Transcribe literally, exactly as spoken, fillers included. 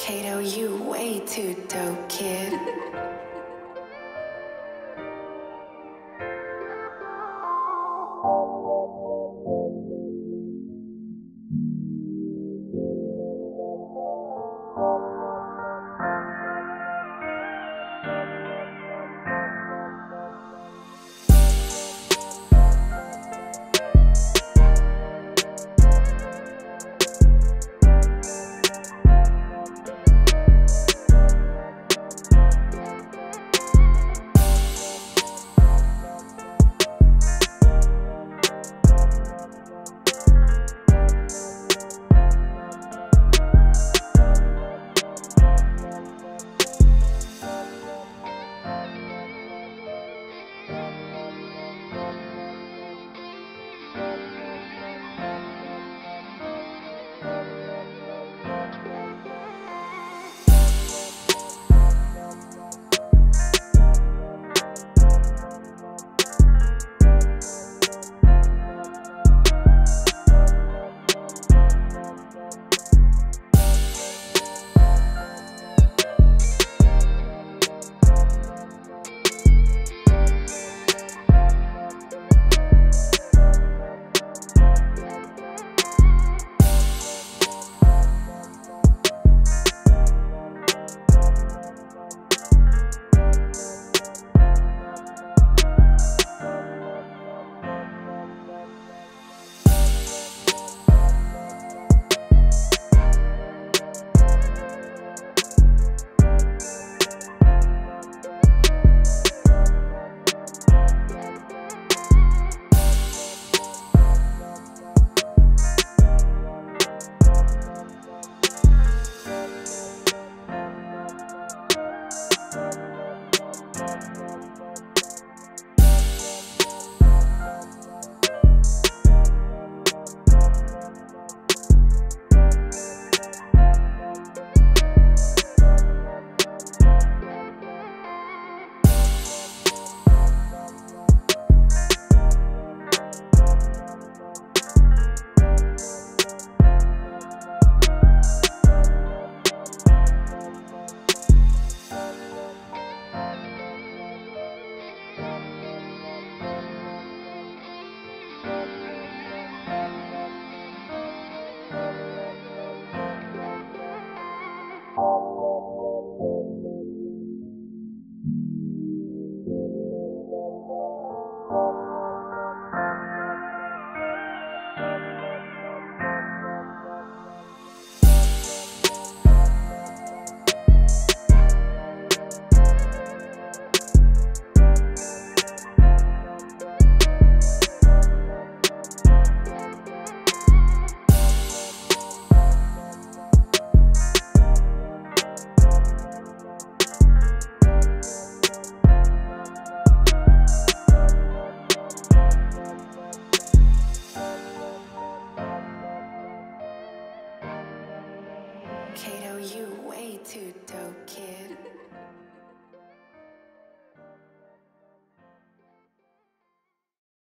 Kado, you way too dope, kid. Kado, you way too dope, kid.